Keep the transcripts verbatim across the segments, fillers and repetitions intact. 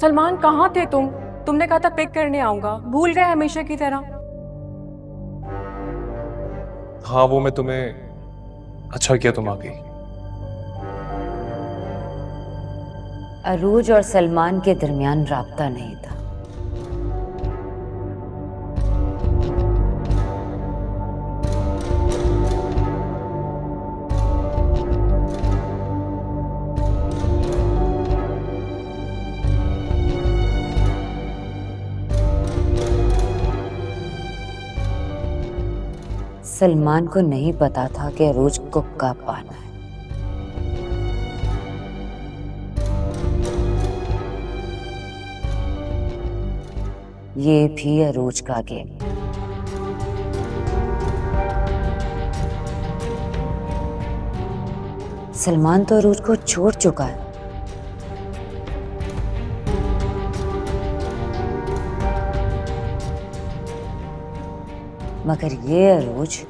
सलमान कहाँ थे तुम? तुमने कहा था पिक करने आऊंगा, भूल गए हमेशा की तरह। हाँ वो मैं तुम्हें, अच्छा किया तुम आ गई। अरोज और सलमान के दरमियान राब्ता नहीं था। सलमान को नहीं पता था कि अरोज को कब आना है। ये भी अरोज का गेम। सलमान तो अरोज को छोड़ चुका है। मगर ये अरोज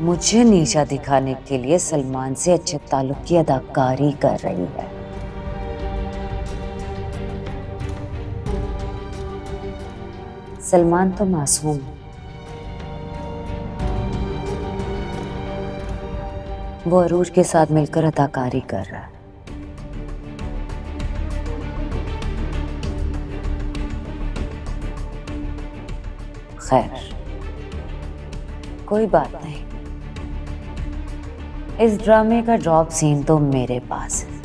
मुझे नीचा दिखाने के लिए सलमान से अच्छे ताल्लुक की अदाकारी कर रही है। सलमान तो मासूम है, वो अरोज के साथ मिलकर अदाकारी कर रहा है। खैर कोई बात नहीं, इस ड्रामे का ड्रॉप सीन तो मेरे पास है।